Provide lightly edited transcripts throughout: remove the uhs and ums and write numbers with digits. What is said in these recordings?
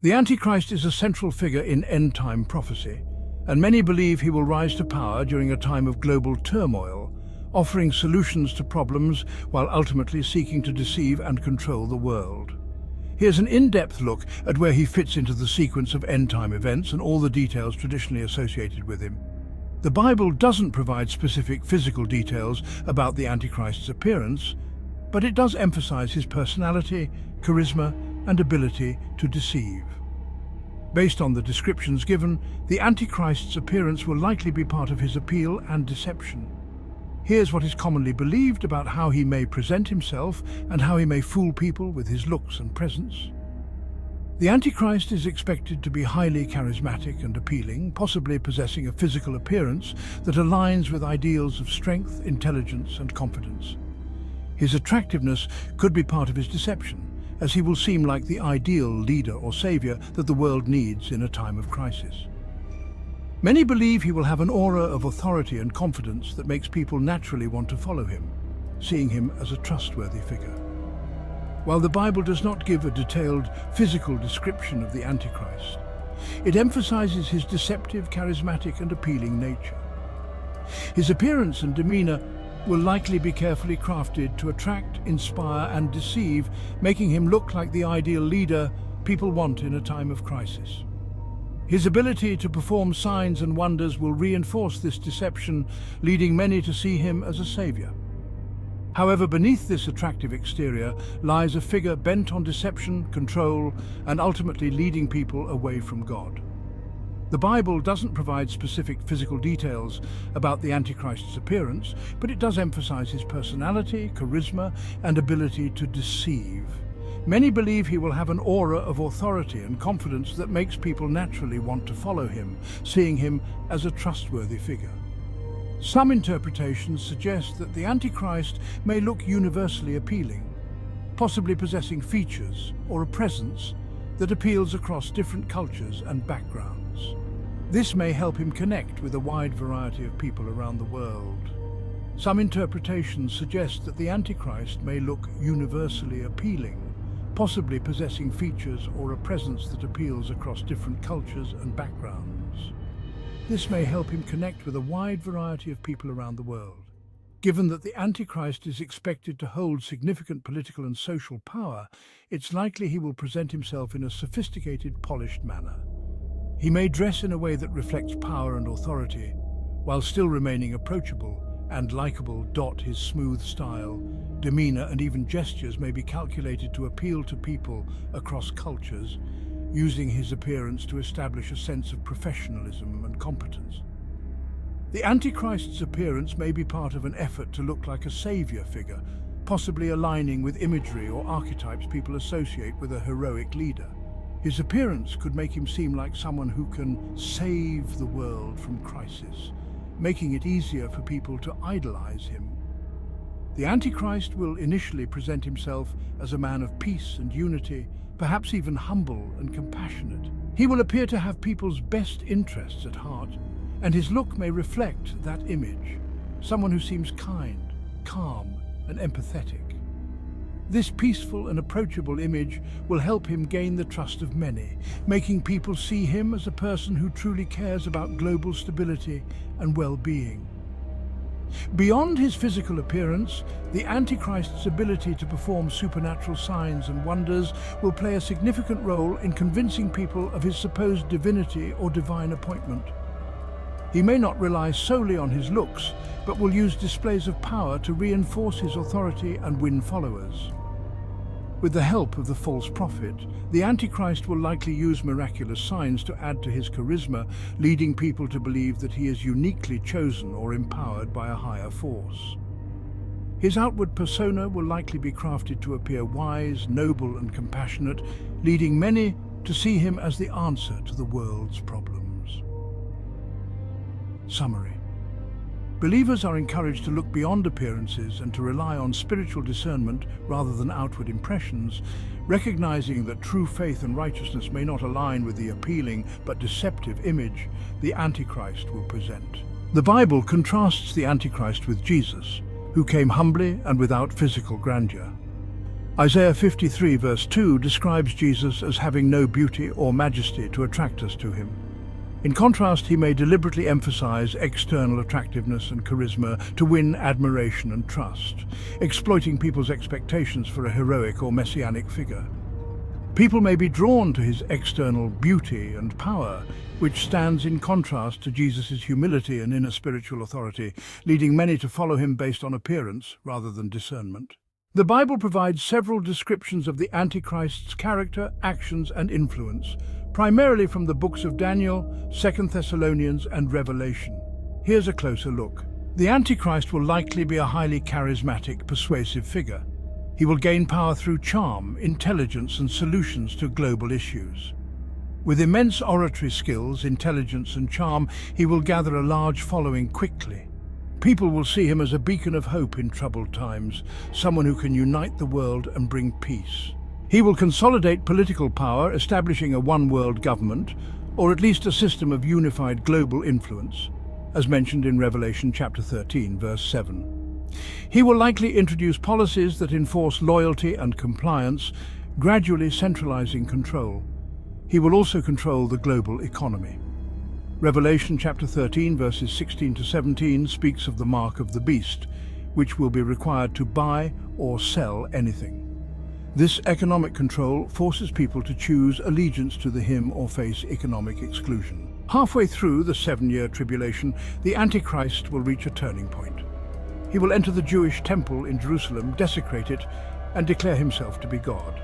The Antichrist is a central figure in end-time prophecy, and many believe he will rise to power during a time of global turmoil, offering solutions to problems while ultimately seeking to deceive and control the world. Here's an in-depth look at where he fits into the sequence of end-time events and all the details traditionally associated with him. The Bible doesn't provide specific physical details about the Antichrist's appearance, but it does emphasize his personality, charisma, and ability to deceive. Based on the descriptions given, the Antichrist's appearance will likely be part of his appeal and deception. Here's what is commonly believed about how he may present himself and how he may fool people with his looks and presence. The Antichrist is expected to be highly charismatic and appealing, possibly possessing a physical appearance that aligns with ideals of strength, intelligence, and confidence. His attractiveness could be part of his deception, as he will seem like the ideal leader or savior that the world needs in a time of crisis. Many believe he will have an aura of authority and confidence that makes people naturally want to follow him, seeing him as a trustworthy figure. While the Bible does not give a detailed physical description of the Antichrist, it emphasizes his deceptive, charismatic, and appealing nature. His appearance and demeanor will likely be carefully crafted to attract, inspire, and deceive, making him look like the ideal leader people want in a time of crisis. His ability to perform signs and wonders will reinforce this deception, leading many to see him as a savior. However, beneath this attractive exterior lies a figure bent on deception, control, and ultimately leading people away from God. The Bible doesn't provide specific physical details about the Antichrist's appearance, but it does emphasize his personality, charisma, and ability to deceive. Many believe he will have an aura of authority and confidence that makes people naturally want to follow him, seeing him as a trustworthy figure. Some interpretations suggest that the Antichrist may look universally appealing, possibly possessing features or a presence that appeals across different cultures and backgrounds. This may help him connect with a wide variety of people around the world. Some interpretations suggest that the Antichrist may look universally appealing, possibly possessing features or a presence that appeals across different cultures and backgrounds. This may help him connect with a wide variety of people around the world. Given that the Antichrist is expected to hold significant political and social power, it's likely he will present himself in a sophisticated, polished manner. He may dress in a way that reflects power and authority, while still remaining approachable and likable. His smooth style, demeanor, and even gestures may be calculated to appeal to people across cultures, using his appearance to establish a sense of professionalism and competence. The Antichrist's appearance may be part of an effort to look like a savior figure, possibly aligning with imagery or archetypes people associate with a heroic leader. His appearance could make him seem like someone who can save the world from crisis, making it easier for people to idolize him. The Antichrist will initially present himself as a man of peace and unity, perhaps even humble and compassionate. He will appear to have people's best interests at heart, and his look may reflect that image, someone who seems kind, calm, and empathetic. This peaceful and approachable image will help him gain the trust of many, making people see him as a person who truly cares about global stability and well-being. Beyond his physical appearance, the Antichrist's ability to perform supernatural signs and wonders will play a significant role in convincing people of his supposed divinity or divine appointment. He may not rely solely on his looks, but will use displays of power to reinforce his authority and win followers. With the help of the false prophet, the Antichrist will likely use miraculous signs to add to his charisma, leading people to believe that he is uniquely chosen or empowered by a higher force. His outward persona will likely be crafted to appear wise, noble, and compassionate, leading many to see him as the answer to the world's problems. Summary. Believers are encouraged to look beyond appearances and to rely on spiritual discernment rather than outward impressions, recognizing that true faith and righteousness may not align with the appealing but deceptive image the Antichrist will present. The Bible contrasts the Antichrist with Jesus, who came humbly and without physical grandeur. Isaiah 53 verse 2 describes Jesus as having no beauty or majesty to attract us to him. In contrast, he may deliberately emphasize external attractiveness and charisma to win admiration and trust, exploiting people's expectations for a heroic or messianic figure. People may be drawn to his external beauty and power, which stands in contrast to Jesus' humility and inner spiritual authority, leading many to follow him based on appearance rather than discernment. The Bible provides several descriptions of the Antichrist's character, actions, and influence, primarily from the books of Daniel, 2 Thessalonians, and Revelation. Here's a closer look. The Antichrist will likely be a highly charismatic, persuasive figure. He will gain power through charm, intelligence, and solutions to global issues. With immense oratory skills, intelligence, and charm, he will gather a large following quickly. People will see him as a beacon of hope in troubled times, someone who can unite the world and bring peace. He will consolidate political power, establishing a one-world government, or at least a system of unified global influence, as mentioned in Revelation chapter 13, verse 7. He will likely introduce policies that enforce loyalty and compliance, gradually centralizing control. He will also control the global economy. Revelation chapter 13, verses 16 to 17 speaks of the mark of the beast, which will be required to buy or sell anything. This economic control forces people to choose allegiance to the him or face economic exclusion. Halfway through the seven-year tribulation, the Antichrist will reach a turning point. He will enter the Jewish temple in Jerusalem, desecrate it, and declare himself to be God.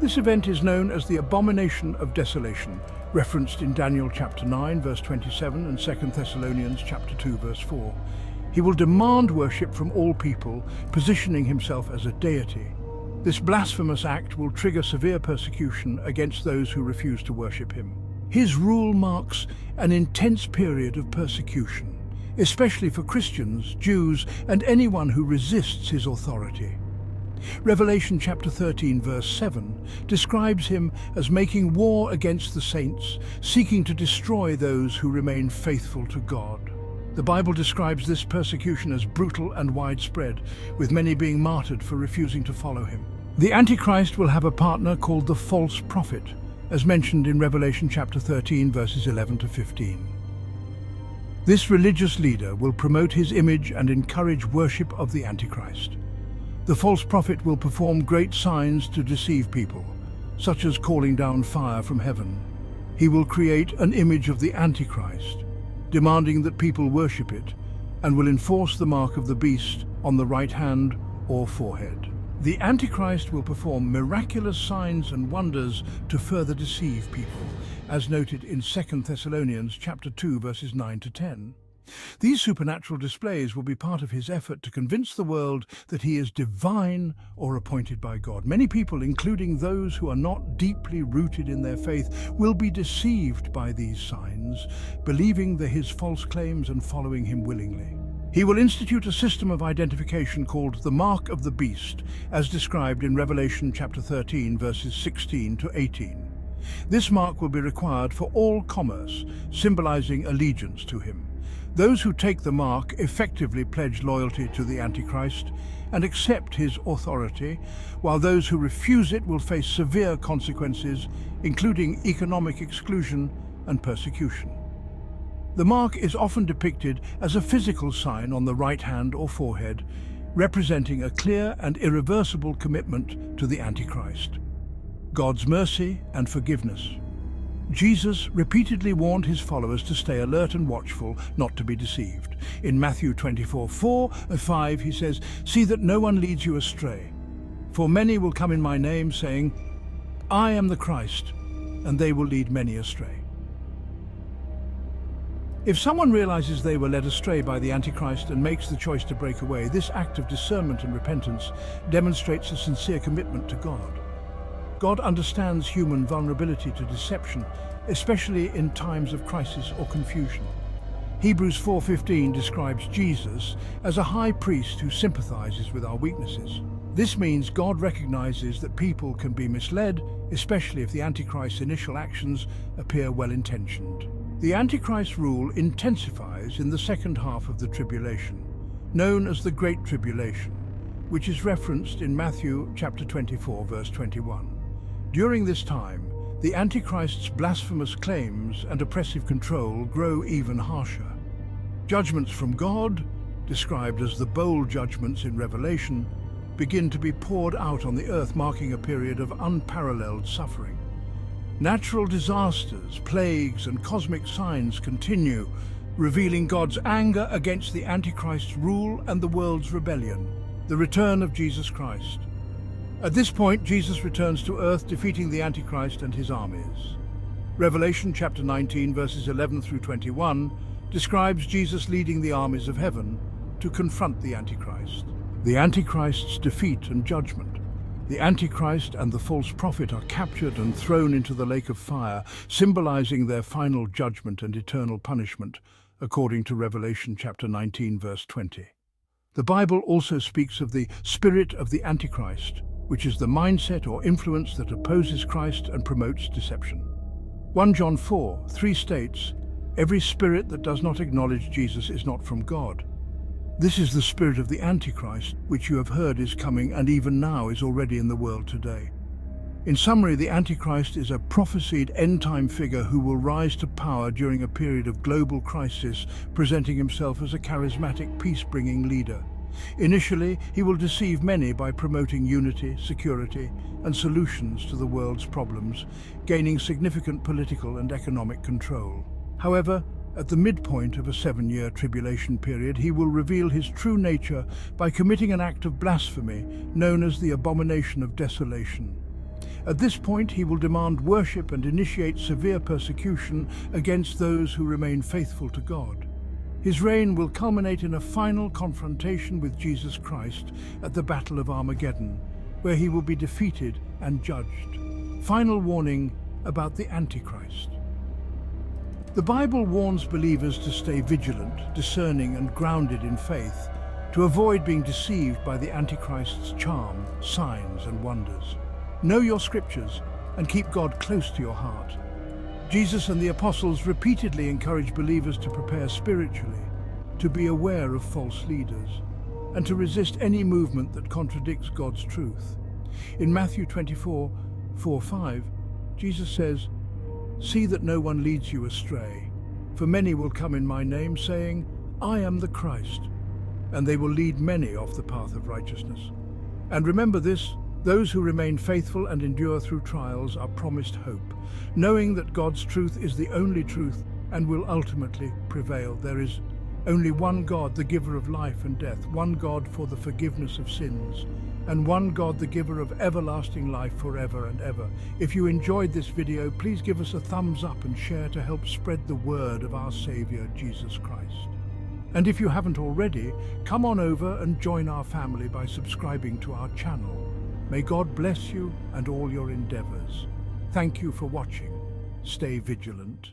This event is known as the abomination of desolation, referenced in Daniel chapter 9, verse 27, and 2 Thessalonians chapter 2, verse 4. He will demand worship from all people, positioning himself as a deity. This blasphemous act will trigger severe persecution against those who refuse to worship him. His rule marks an intense period of persecution, especially for Christians, Jews, and anyone who resists his authority. Revelation chapter 13, verse 7 describes him as making war against the saints, seeking to destroy those who remain faithful to God. The Bible describes this persecution as brutal and widespread, with many being martyred for refusing to follow him. The Antichrist will have a partner called the false prophet, as mentioned in Revelation chapter 13, verses 11 to 15. This religious leader will promote his image and encourage worship of the Antichrist. The false prophet will perform great signs to deceive people, such as calling down fire from heaven. He will create an image of the Antichrist, demanding that people worship it, and will enforce the mark of the beast on the right hand or forehead. The Antichrist will perform miraculous signs and wonders to further deceive people, as noted in 2 Thessalonians chapter 2, verses 9 to 10. These supernatural displays will be part of his effort to convince the world that he is divine or appointed by God. Many people, including those who are not deeply rooted in their faith, will be deceived by these signs, believing his false claims and following him willingly. He will institute a system of identification called the Mark of the Beast, as described in Revelation chapter 13, verses 16 to 18. This mark will be required for all commerce, symbolizing allegiance to him. Those who take the mark effectively pledge loyalty to the Antichrist and accept his authority, while those who refuse it will face severe consequences, including economic exclusion and persecution. The mark is often depicted as a physical sign on the right hand or forehead, representing a clear and irreversible commitment to the Antichrist, God's mercy and forgiveness. Jesus repeatedly warned his followers to stay alert and watchful, not to be deceived. In Matthew 24, 4 and 5, he says, "See that no one leads you astray. For many will come in my name, saying, 'I am the Christ,' and they will lead many astray." If someone realizes they were led astray by the Antichrist and makes the choice to break away, this act of discernment and repentance demonstrates a sincere commitment to God. God understands human vulnerability to deception, especially in times of crisis or confusion. Hebrews 4:15 describes Jesus as a high priest who sympathizes with our weaknesses. This means God recognizes that people can be misled, especially if the Antichrist's initial actions appear well-intentioned. The Antichrist's rule intensifies in the second half of the tribulation, known as the Great Tribulation, which is referenced in Matthew chapter 24, verse 21. During this time, the Antichrist's blasphemous claims and oppressive control grow even harsher. Judgments from God, described as the bowl judgments in Revelation, begin to be poured out on the earth, marking a period of unparalleled suffering. Natural disasters, plagues, and cosmic signs continue, revealing God's anger against the Antichrist's rule and the world's rebellion, the return of Jesus Christ. At this point, Jesus returns to earth, defeating the Antichrist and his armies. Revelation chapter 19, verses 11 through 21, describes Jesus leading the armies of heaven to confront the Antichrist. The Antichrist's defeat and judgment. The Antichrist and the false prophet are captured and thrown into the lake of fire, symbolizing their final judgment and eternal punishment, according to Revelation chapter 19, verse 20. The Bible also speaks of the spirit of the Antichrist, which is the mindset or influence that opposes Christ and promotes deception. 1 John 4, 3 states, "Every spirit that does not acknowledge Jesus is not from God. This is the spirit of the Antichrist, which you have heard is coming and even now is already in the world today." In summary, the Antichrist is a prophesied end-time figure who will rise to power during a period of global crisis, presenting himself as a charismatic, peace-bringing leader. Initially, he will deceive many by promoting unity, security, and solutions to the world's problems, gaining significant political and economic control. However, at the midpoint of a 7-year tribulation period, he will reveal his true nature by committing an act of blasphemy known as the abomination of desolation. At this point, he will demand worship and initiate severe persecution against those who remain faithful to God. His reign will culminate in a final confrontation with Jesus Christ at the Battle of Armageddon, where he will be defeated and judged. Final warning about the Antichrist. The Bible warns believers to stay vigilant, discerning, and grounded in faith, to avoid being deceived by the Antichrist's charm, signs, and wonders. Know your scriptures and keep God close to your heart. Jesus and the apostles repeatedly encourage believers to prepare spiritually, to be aware of false leaders, and to resist any movement that contradicts God's truth. In Matthew 24, 4-5, Jesus says, "See that no one leads you astray, for many will come in my name, saying, 'I am the Christ,' and they will lead many off the path of righteousness. And remember this, those who remain faithful and endure through trials are promised hope, knowing that God's truth is the only truth and will ultimately prevail. There is only one God, the giver of life and death, one God for the forgiveness of sins, and one God, the giver of everlasting life forever and ever." If you enjoyed this video, please give us a thumbs up and share to help spread the word of our Savior, Jesus Christ. And if you haven't already, come on over and join our family by subscribing to our channel. May God bless you and all your endeavors. Thank you for watching. Stay vigilant.